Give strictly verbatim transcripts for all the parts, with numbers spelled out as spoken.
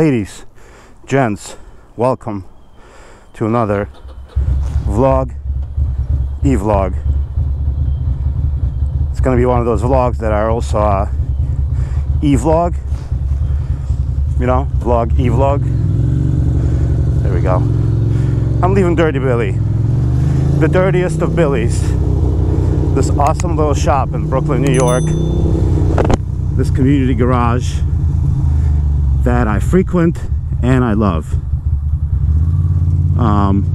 Ladies, gents, welcome to another vlog, e-vlog. It's going to be one of those vlogs that are also uh, e-vlog, you know, vlog, e-vlog. There we go. I'm leaving Dirty Billy, the dirtiest of Billies, this awesome little shop in Brooklyn, New York, this community garage that I frequent and I love. Um,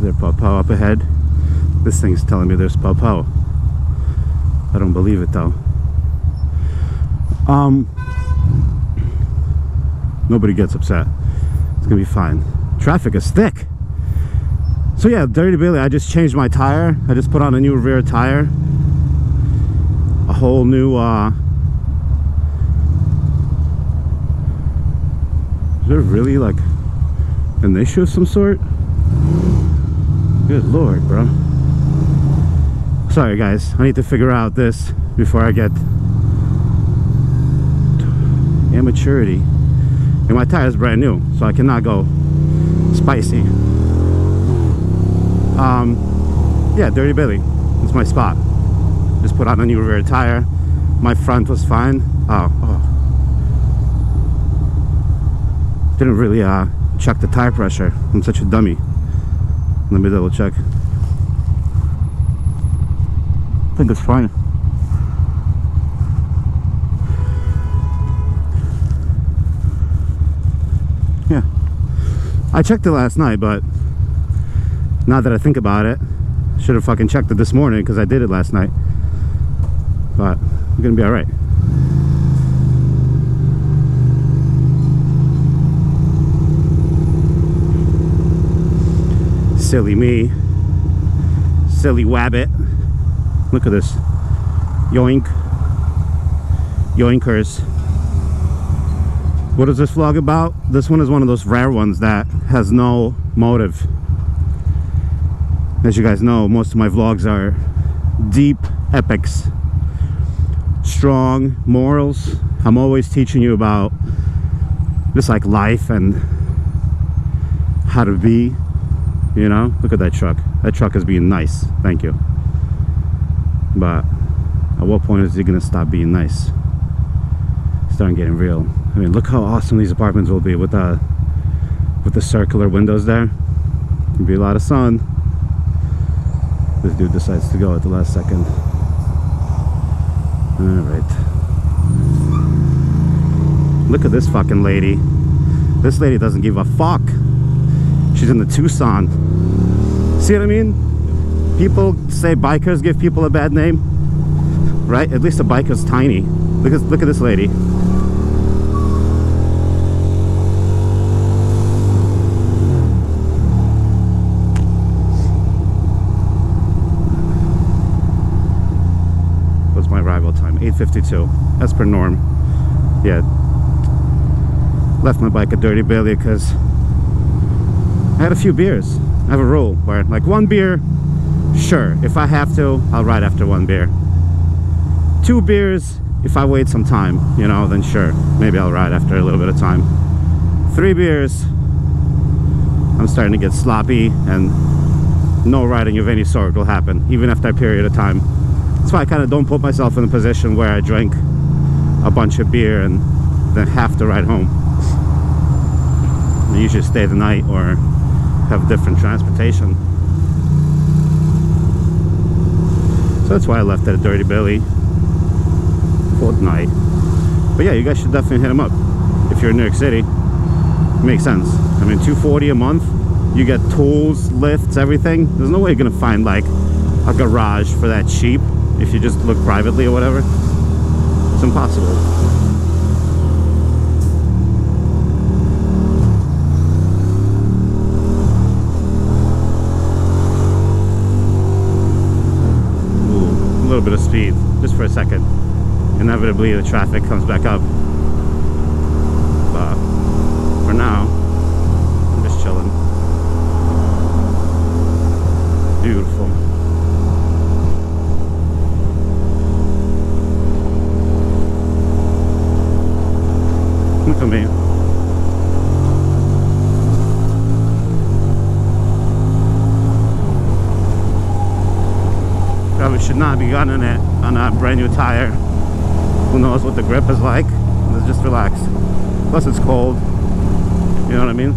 there's Pow Pow up ahead. This thing's telling me there's Pow Pow. I don't believe it though. Um, nobody gets upset. It's gonna be fine. Traffic is thick. So yeah, Dirty Billy, I just changed my tire. I just put on a new rear tire. A whole new uh is there really like an issue of some sort? Good lord, bro. Sorry guys, I need to figure out this before I get immaturity. And my tire is brand new, so I cannot go spicy. Um yeah, Dirty Billy, it's my spot. Just put on a new rear tire. My front was fine. Oh, oh. Didn't really uh, check the tire pressure. I'm such a dummy. Let me double check. I think it's fine. Yeah. I checked it last night, but now that I think about it, should have fucking checked it this morning because I did it last night. But I'm gonna be all right. Silly me, silly wabbit. Look at this, yoink, yoinkers. What is this vlog about? This one is one of those rare ones that has no motive. As you guys know, most of my vlogs are deep epics. Strong morals. I'm always teaching you about just like life and how to be, you know. Look at that truck. That truck is being nice, thank you, but at what point is it gonna stop being nice? It's starting getting real. I mean, look how awesome these apartments will be with uh with the circular windows there. There'll be a lot of sun. This dude decides to go at the last second. Alright. Look at this fucking lady. This lady doesn't give a fuck. She's in the Tucson. See what I mean? People say bikers give people a bad name. Right? At least the biker's tiny. Look at, look at this lady. fifty-two as per norm. Yeah, left my bike at Dirty Billy because I had a few beers. I have a rule where like one beer, sure, if I have to, I'll ride after one beer. Two beers, if I wait some time, you know, then sure, maybe I'll ride after a little bit of time. Three beers, I'm starting to get sloppy and no riding of any sort will happen, even after a period of time. That's why I kind of don't put myself in a position where I drink a bunch of beer and then have to ride home. I usually stay the night or have different transportation. So that's why I left it at Dirty Billy for the night. But yeah, you guys should definitely hit him up. If you're in New York City, it makes sense. I mean, two forty a month, you get tools, lifts, everything. There's no way you're going to find like a garage for that cheap. If you just look privately or whatever, it's impossible. Ooh, a little bit of speed, just for a second. Inevitably the traffic comes back up. But for now, I'm just chilling. Beautiful. can come here. Probably should not be gunning it on a brand new tire. Who knows what the grip is like? Let's just relax. Plus it's cold. You know what I mean?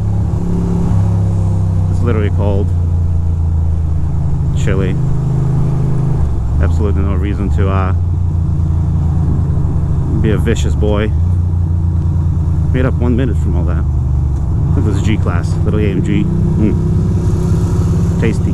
It's literally cold. Chilly. Absolutely no reason to uh, be a vicious boy. Made up one minute from all that. I think it was a G-Class. Little A M G. Mm. Tasty.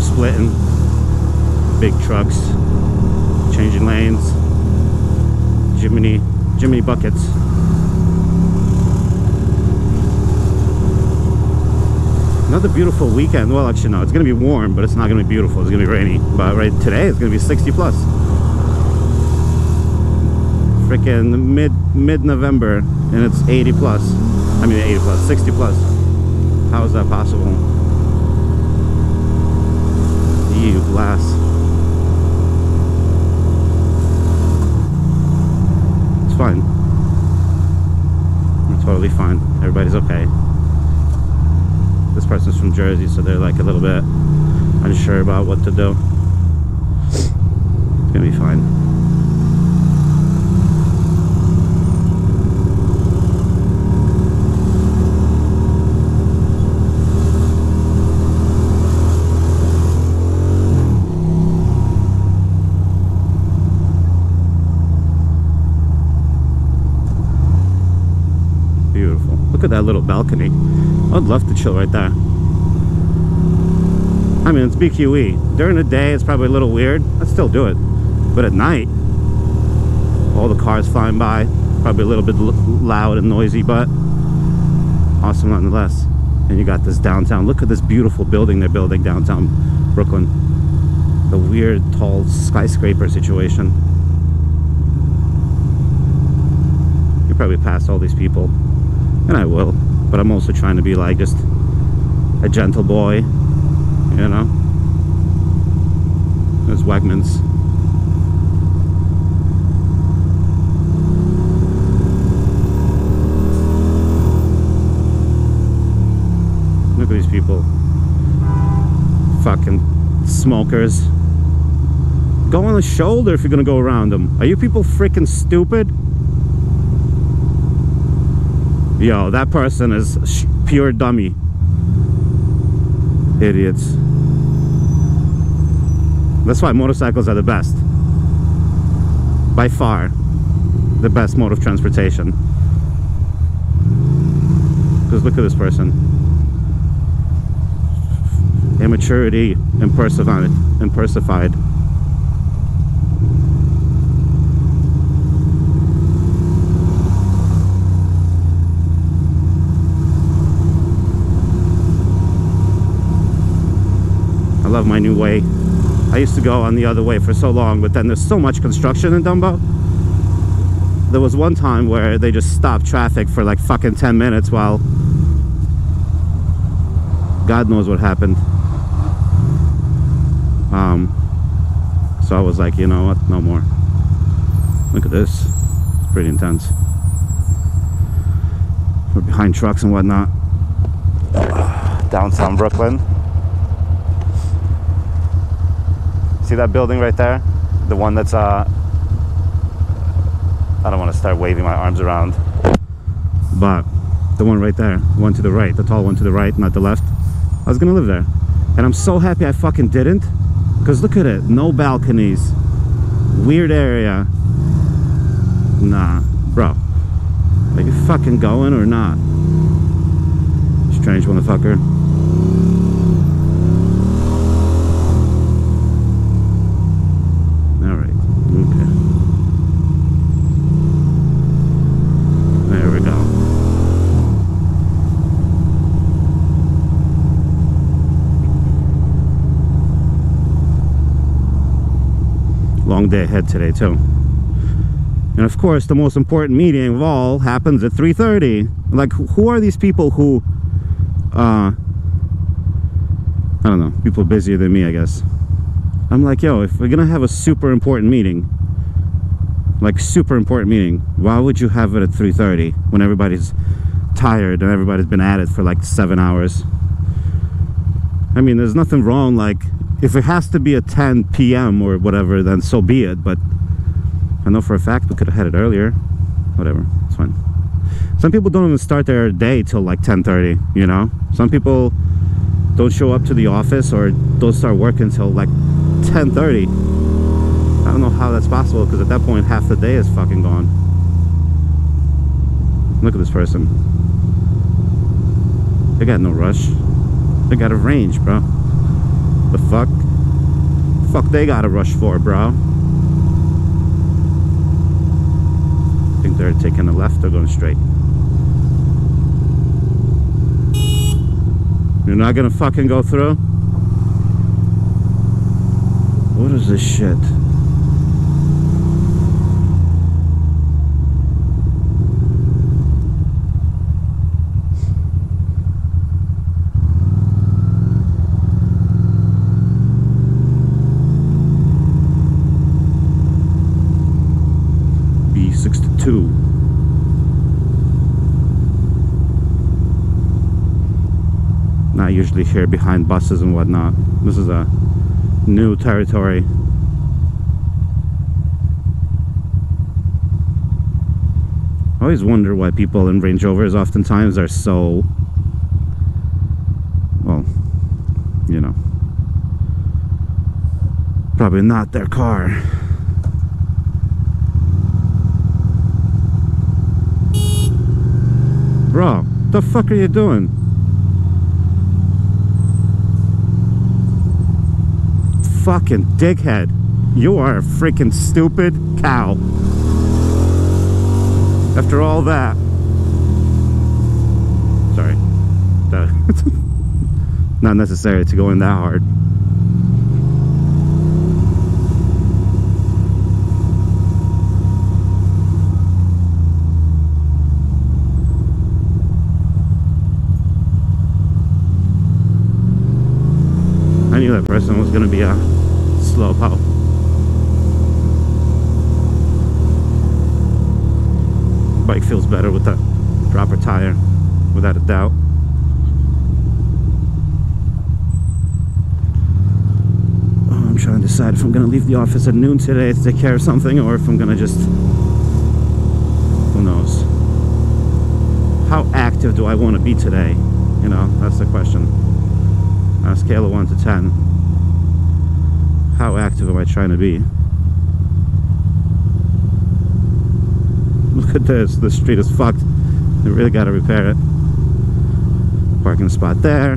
Splitting, big trucks, changing lanes, Jiminy, Jiminy buckets. Another beautiful weekend. Well, actually, no, it's gonna be warm, but it's not gonna be beautiful. It's gonna be rainy. But right today, it's gonna be sixty plus. Freaking mid mid November, and it's eighty plus. I mean, eighty plus, sixty plus. How is that possible? You glass. It's fine. We're totally fine. Everybody's okay. This person's from Jersey, so they're like a little bit unsure about what to do. It's gonna be fine. Look at that little balcony. I'd love to chill right there. I mean, it's B Q E. During the day, it's probably a little weird. I'd still do it. But at night, all the cars flying by, probably a little bit loud and noisy, but awesome nonetheless. And you got this downtown. Look at this beautiful building they're building downtown Brooklyn. The weird, tall skyscraper situation. You probably passed all these people. And I will, but I'm also trying to be like just a gentle boy, you know? There's Wegmans. Look at these people. Fucking smokers. Go on the shoulder if you're gonna go around them. Are you people freaking stupid? Yo, that person is sh pure dummy. Idiots. That's why motorcycles are the best. By far, the best mode of transportation. Because look at this person. Immaturity impersified. impersified. I love my new way. I used to go on the other way for so long, but then there's so much construction in Dumbo. There was one time where they just stopped traffic for like fucking ten minutes while God knows what happened. Um, so I was like, you know what, no more. Look at this. It's pretty intense. We're behind trucks and whatnot. Downtown Brooklyn. See that building right there? The one that's, uh, I don't want to start waving my arms around. But the one right there, one to the right, the tall one to the right, not the left. I was going to live there. And I'm so happy I fucking didn't. Because look at it. No balconies. Weird area. Nah, bro. Are you fucking going or not? Strange motherfucker. long day ahead today too. And of course, the most important meeting of all happens at three thirty. Like, who are these people who, uh, I don't know, people busier than me, I guess. I'm like, yo, if we're gonna have a super important meeting, like super important meeting, why would you have it at three thirty when everybody's tired and everybody's been at it for like seven hours? I mean, there's nothing wrong, like, if it has to be at ten p m or whatever, then so be it, but I know for a fact we could have had it earlier. Whatever, it's fine. Some people don't even start their day till like ten thirty, you know? Some people don't show up to the office or don't start working till like ten thirty. I don't know how that's possible, because at that point half the day is fucking gone. Look at this person. They got no rush. They got a range, bro. The fuck? The fuck they gotta rush for, bro? I think they're taking a left or going straight. You're not gonna fucking go through? What is this shit? B sixty-two. Not usually here behind buses and whatnot. This is a new territory. I always wonder why people in Range Rovers oftentimes are so, well, you know, probably not their car. Bro, what the fuck are you doing? Fucking dickhead. You are a freaking stupid cow. After all that. Sorry. Not necessary to go in that hard. I knew that person was gonna be a slow pop. Bike feels better with the proper tire, without a doubt. Oh, I'm trying to decide if I'm gonna leave the office at noon today to take care of something, or if I'm gonna just, who knows. How active do I want to be today? You know, that's the question. On a scale of one to ten, how active am I trying to be? Look at this, the street is fucked. I really gotta repair it. Parking spot there.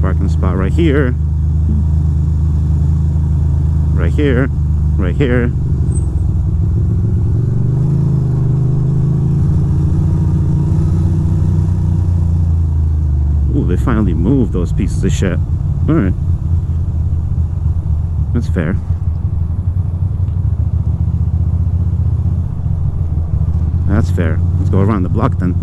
Parking spot right here. Right here. Right here. Ooh, they finally moved those pieces of shit. Alright. That's fair. That's fair. Let's go around the block then.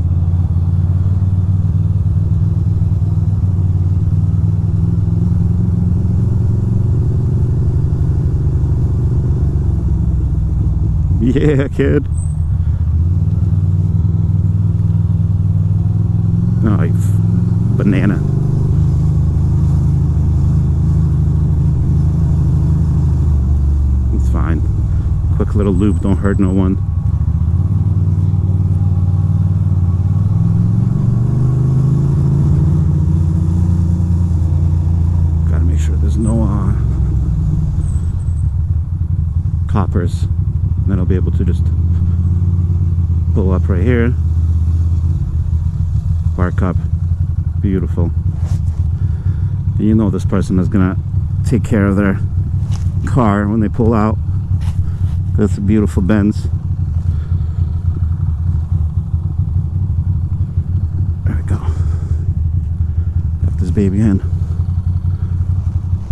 Yeah, kid. Nice. Banana. It's fine. Quick little loop, don't hurt no one. Gotta make sure there's no uh, coppers. Then I'll be able to just pull up right here. Park up. Beautiful. And you know this person is gonna take care of their car when they pull out. That's a beautiful Benz. baby in.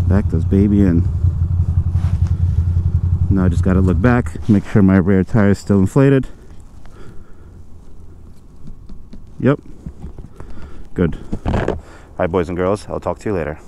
Back this baby in. Now I just gotta look back, make sure my rear tire is still inflated. Yep. Good. All right, boys and girls, I'll talk to you later.